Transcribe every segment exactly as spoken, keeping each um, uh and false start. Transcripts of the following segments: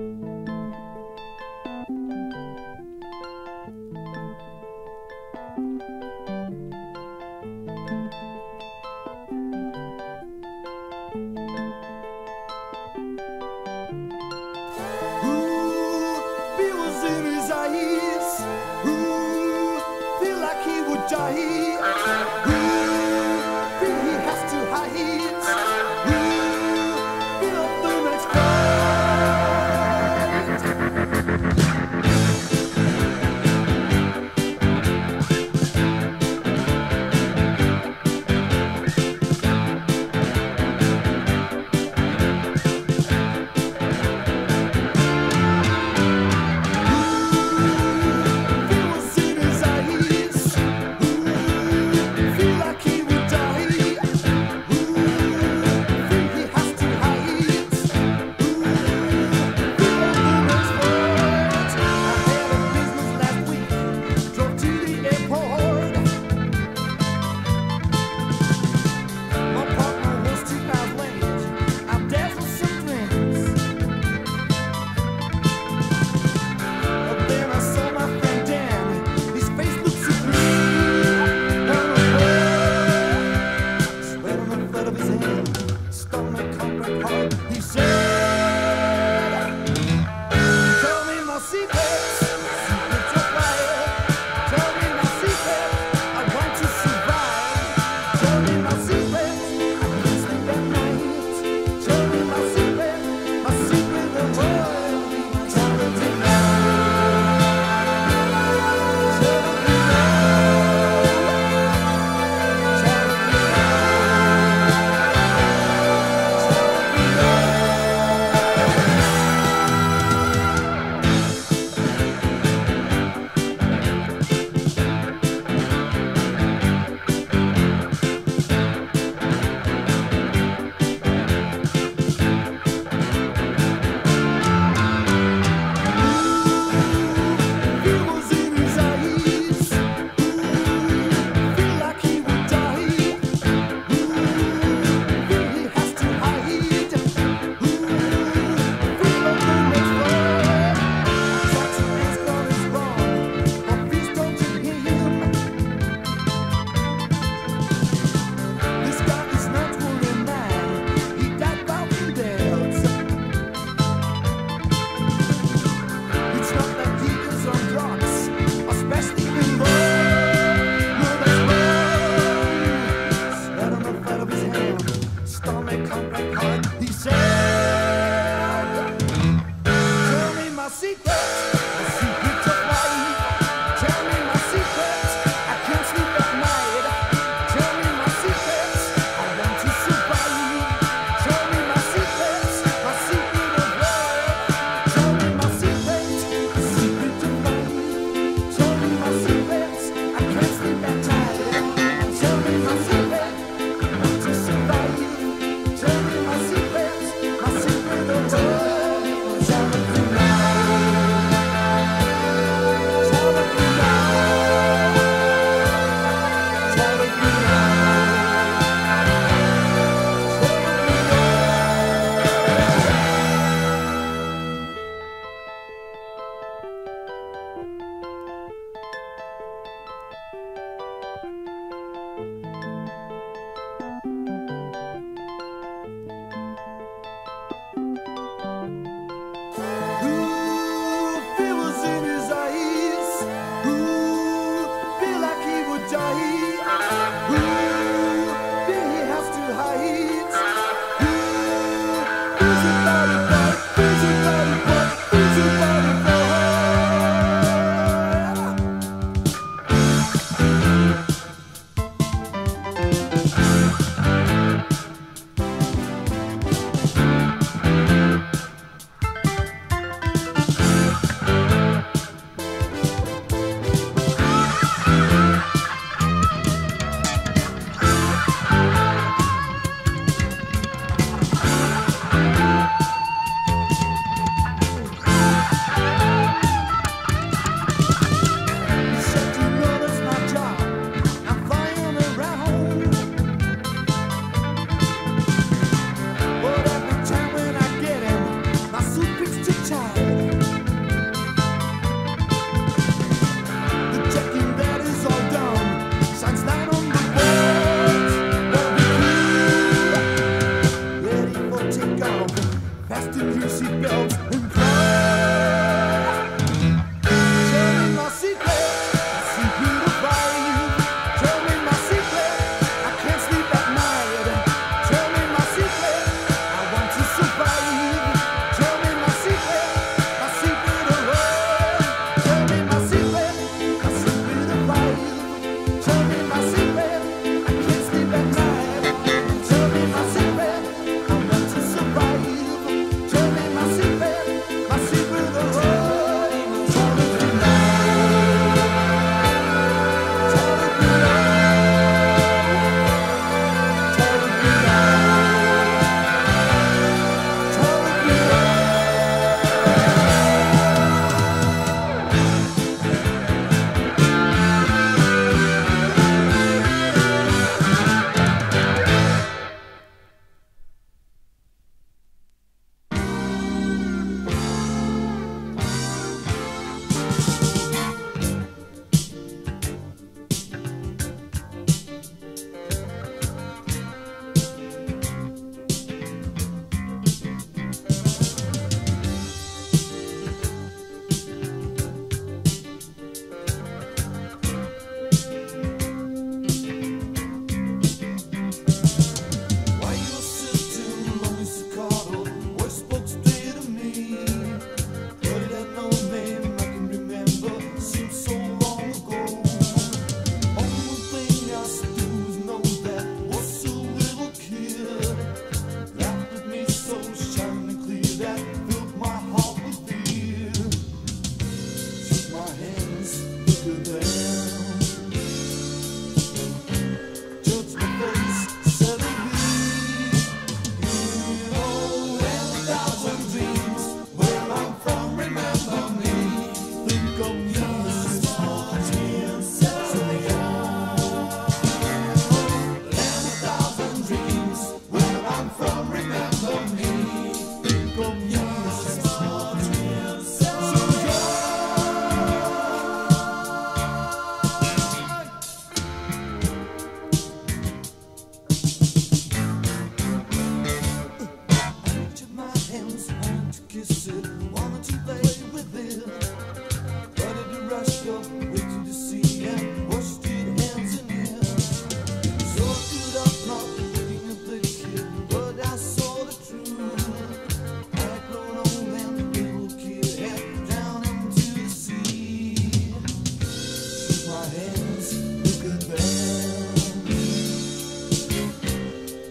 Ooh. fasten your seatbelts and climb. Tell me my secret, I see people following you. Tell me my secret, I can't sleep at night. Tell me my secret, I want to survive. Tell me my secret, my secret away. Tell me my secret, my secret away. Tell me my secret, I can't sleep at night. Tell me my secret.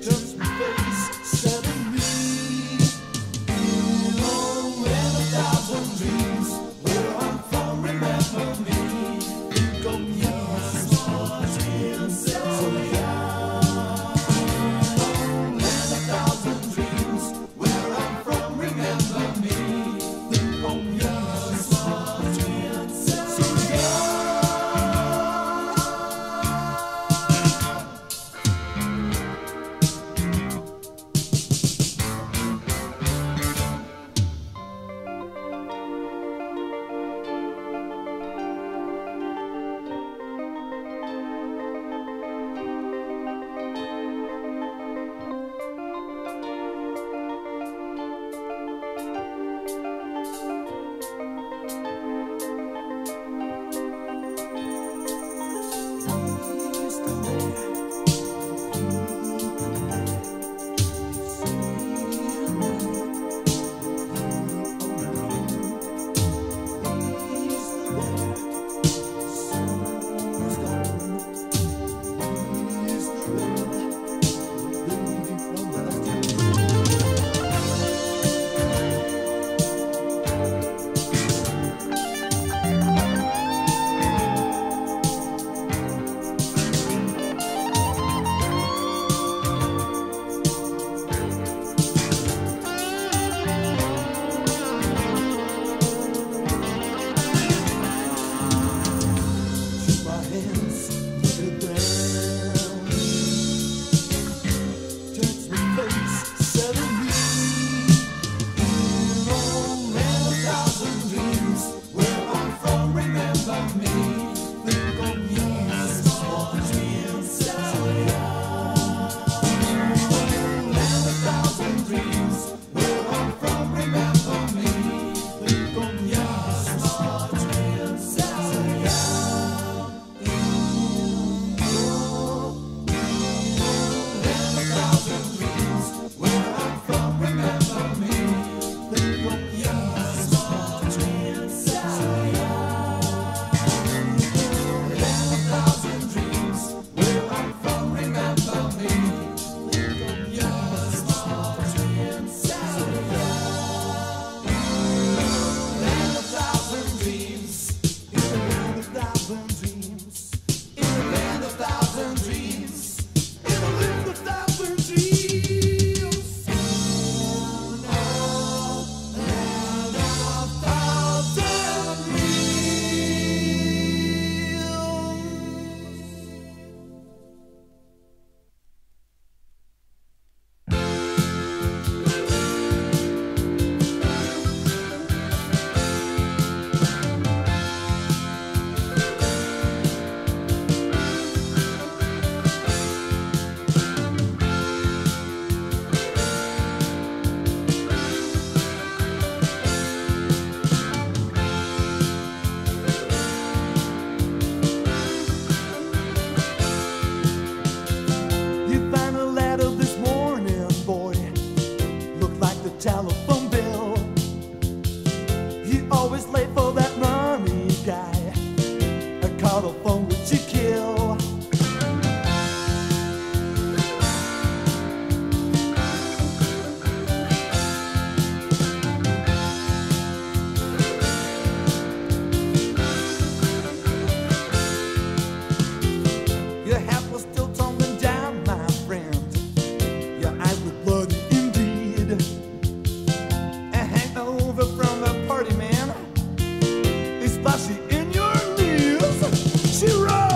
Turns my face, seven me. You know over from the party, man. It's splashy in your knees. She rolled.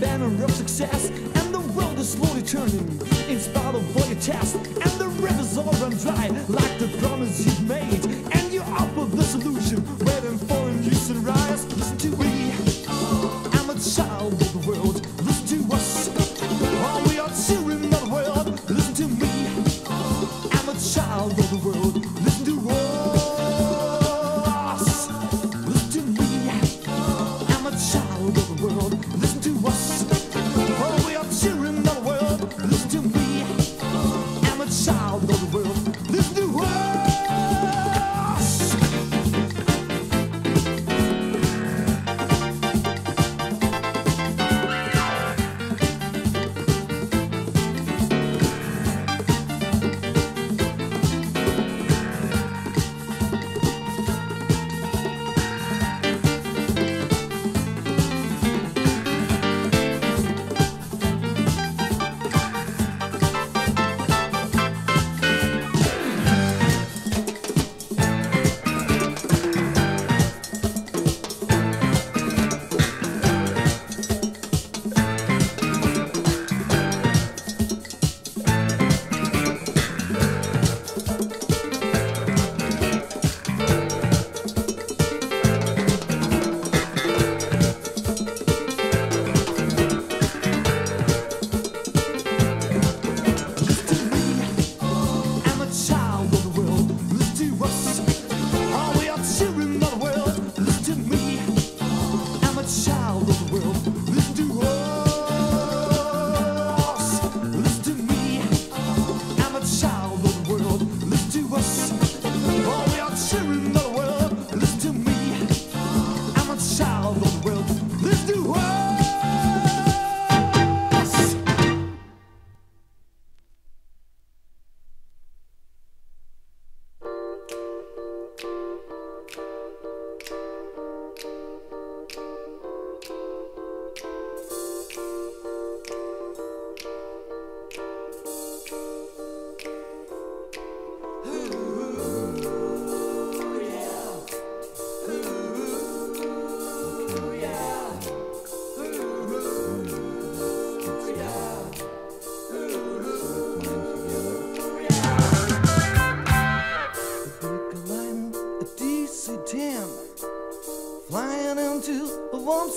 banner of success, and the world is slowly turning in spite of all your tests, and the rivers all run dry like the promise you've made, and you're up with the solution, waiting for a new sunrise. Listen to me, I'm a child of the world. Listen to us, all we are children of the world. Listen to me, I'm a child of the world. Listen to us. Listen to me, I'm a child of the world. Listen to us, all we are children of the world. Listen to me, I'm a child of the world. Listen to us.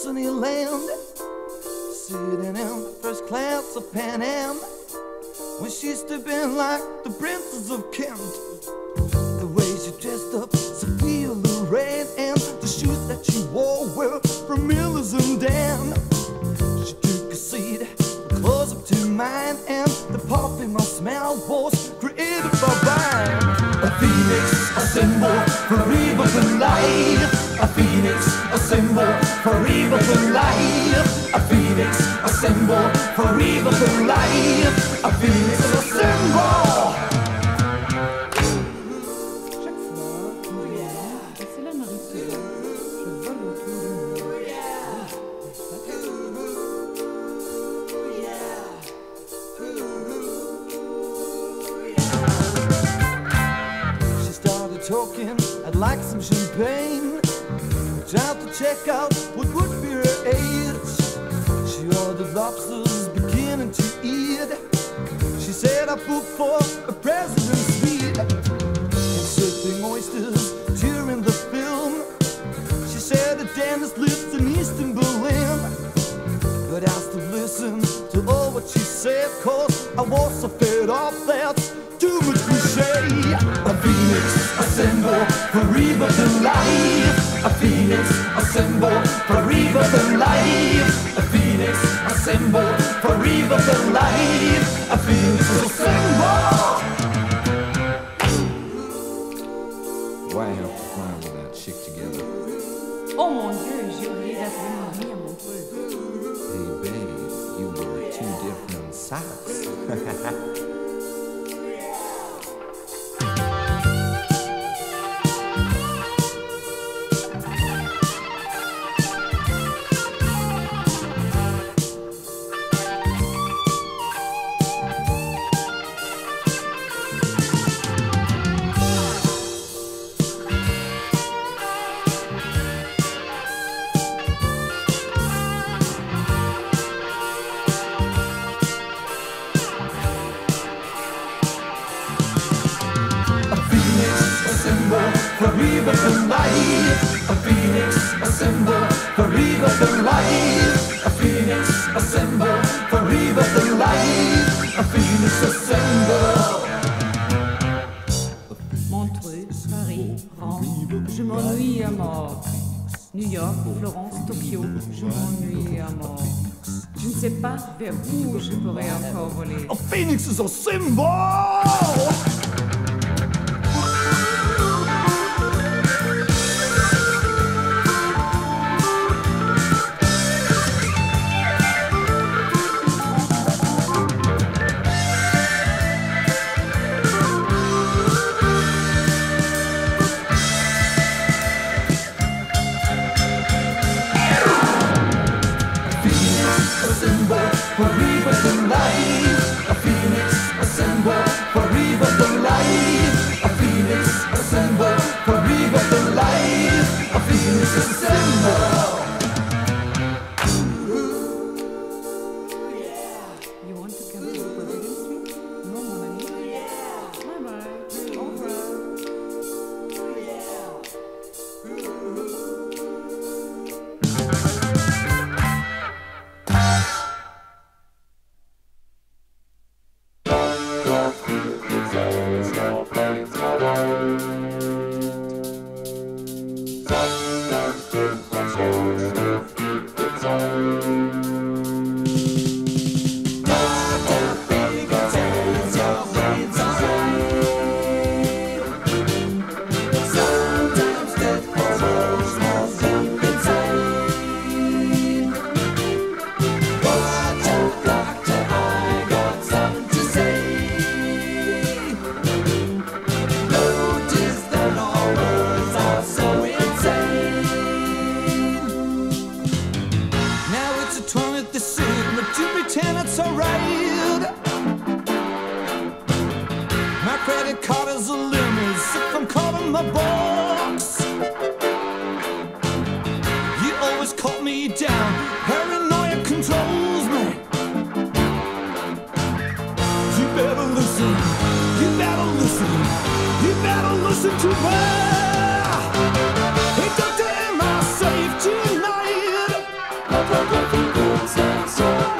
Sunny land, sitting in first class of Pan Am, when she stepping like the princess of Kent. The way she dressed up, Sophia Loren, and the shoes that she wore were from Miller's and Dan. She took a seat close up to mine, and the perfume I smell was created by mine. A phoenix, a symbol for evil and light. A phoenix, a symbol for evil and life. A phoenix, a symbol for evil and life. A phoenix is a symbol. Chaque fois que vous regardez, c'est la nourriture. Je vole autour de moi. She started talking, I'd like some champagne. Tried to check out what would be her age. She ordered lobsters, beginning to eat. She said, I put for a president's feet. And sipping oysters during the film. She said, the dentist lives in Eastern Berlin. But I still listened to all what she said, cause I was so fed up that too much cliche. A phoenix, a symbol for evil and life. A phoenix, a symbol for evil and life. A phoenix, a symbol for evil and life. A phoenix is a symbol. Why have to climb with that chick together? Oh mon Dieu, j'ai oublié d'apprendre rien, mon peu. Hey babe, you were two different socks. life, a phoenix assemble, forever the life, a phoenix assemble, forever the life, a phoenix assemble. Montreux, Paris, France, je m'ennuie à mort. New York, Florence, Tokyo, je m'ennuie à mort. Je ne sais pas vers où je pourrais encore voler. A phoenix is a symbol! Forever the light, a phoenix assemble, forever the light, a phoenix assemble, forever the light, a phoenix assemble. Ooh, yeah. You want to come to the with me? No money. Ooh, yeah. Bye bye. Over. Ooh, yeah. Ooh. Tonight, I thought that we were so right.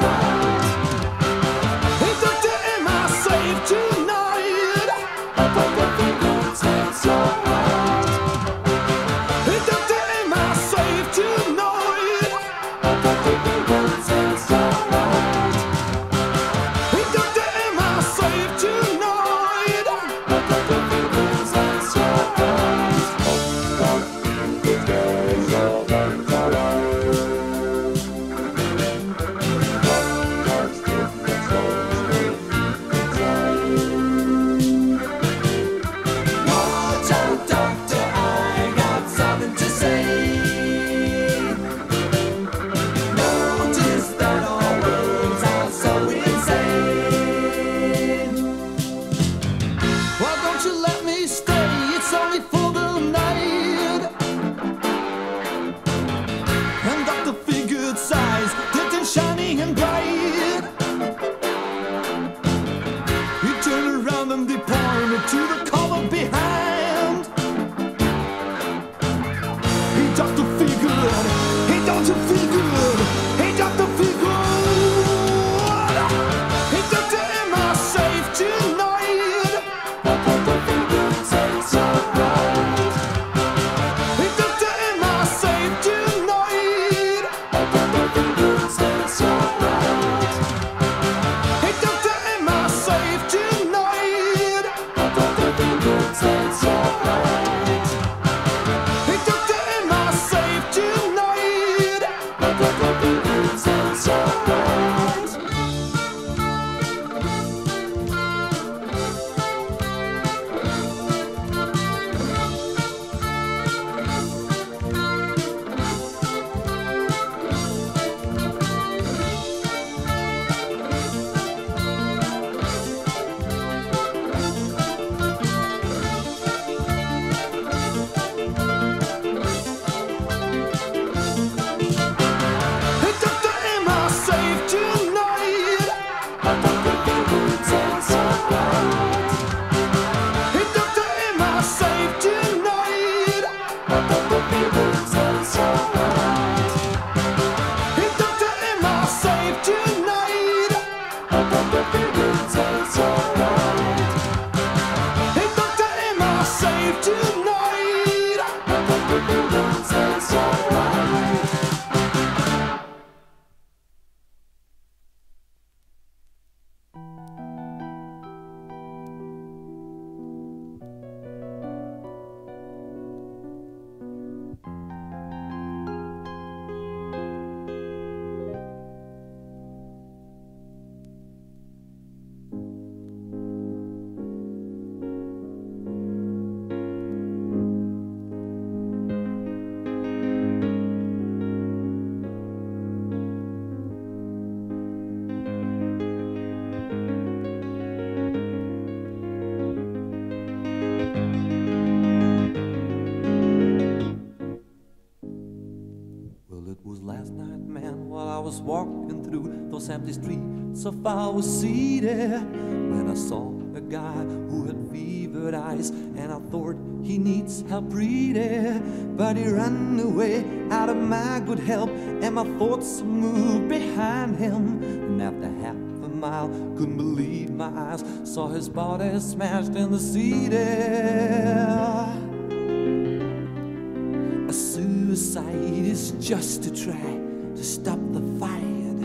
it was last night, man, while I was walking through those empty streets of our city, when I saw a guy who had fevered eyes, and I thought he needs help breathing. But he ran away out of my good help, and my thoughts moved behind him. And after half a mile, couldn't believe my eyes, saw his body smashed in the city. Suicide is just to try to stop the fight.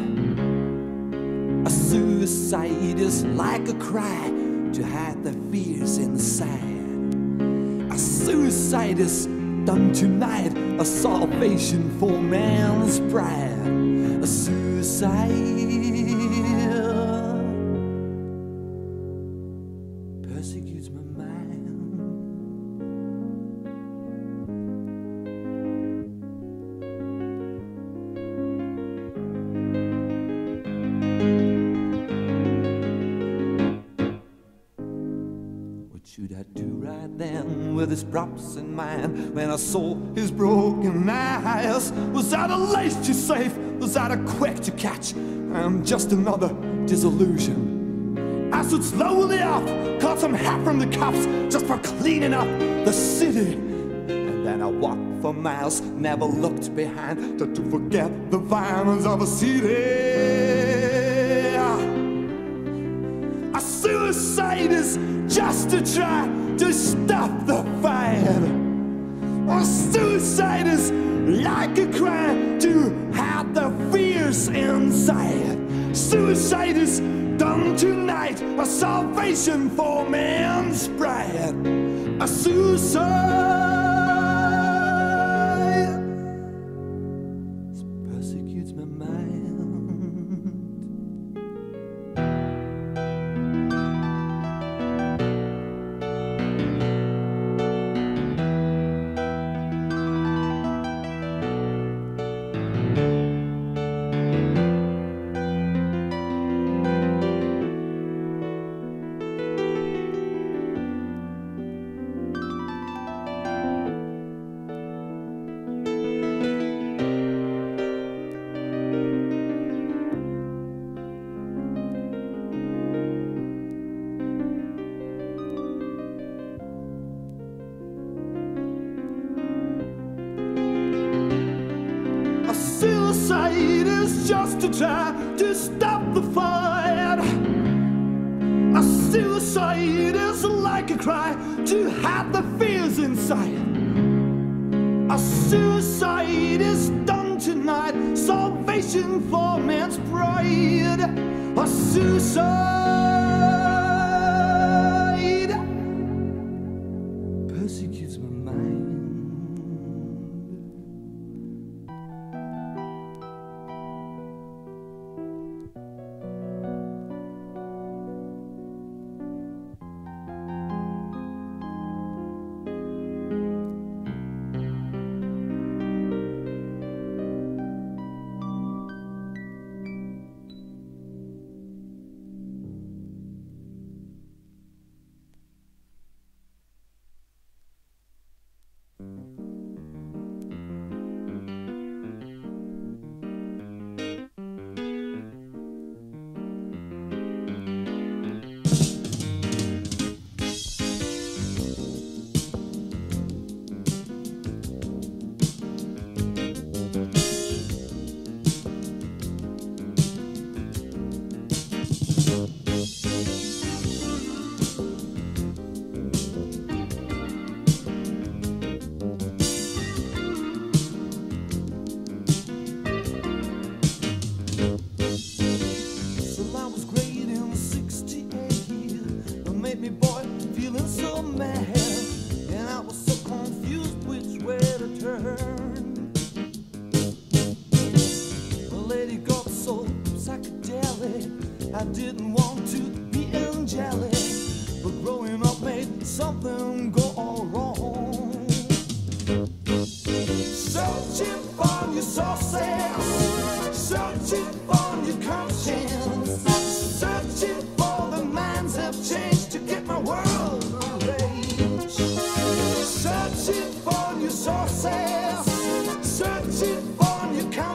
A suicide is like a cry to hide their fears inside. A suicide is done tonight, a salvation for man's pride. A suicide persecutes my mind. Should I do right then with his props in mind when I saw his broken eyes? Was that a lace too safe? Was that a quack to catch? I'm just another disillusion. I stood slowly up, caught some hat from the cops just for cleaning up the city. And then I walked for miles, never looked behind, just to forget the violence of a city. A suicide is just to try to stop the fight. Or suicide is like a cry to hide the fears inside. Suicide is done tonight, a salvation for man's pride. A suicide persecutes my mind. Suicide is just to try to stop the fight. A suicide is like a cry to hide the fears inside. A suicide is done tonight, salvation for man's pride. A suicide persecutes my mind. I didn't want to be angelic, but growing up made something go all wrong. Searching for your sources, searching for your conscience, searching for the minds have changed to get my world arranged. Searching for your sources, searching for your conscience.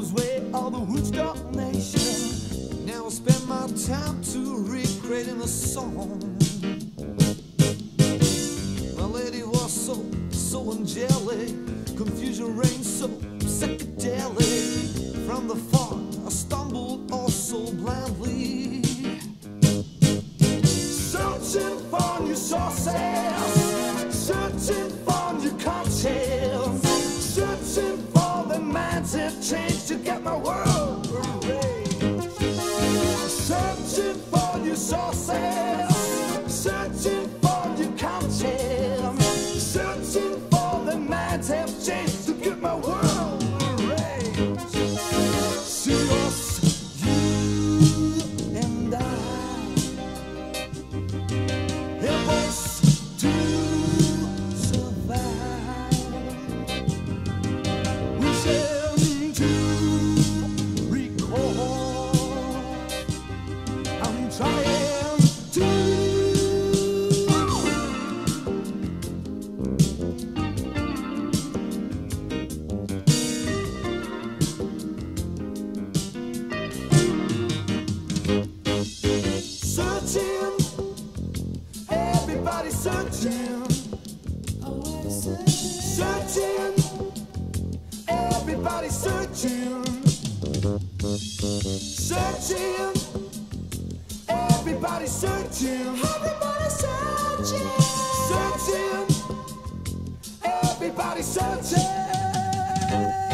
was way of the Woodstock Nation. Now I spend my time to recreating a song. My lady was so, so angelic. Confusion reigned so psychedelic. From the fog I stumbled oh so blindly, searching for new sources, searching for new cocktails, searching for the mindset change to get my world rearranged. Searching for new sources, searching for new cocktails, searching for the mindset change to get my world rearranged. See us, you and I, help us to searching, searching, everybody searching, searching, everybody searching, everybody searching, searching, everybody searching.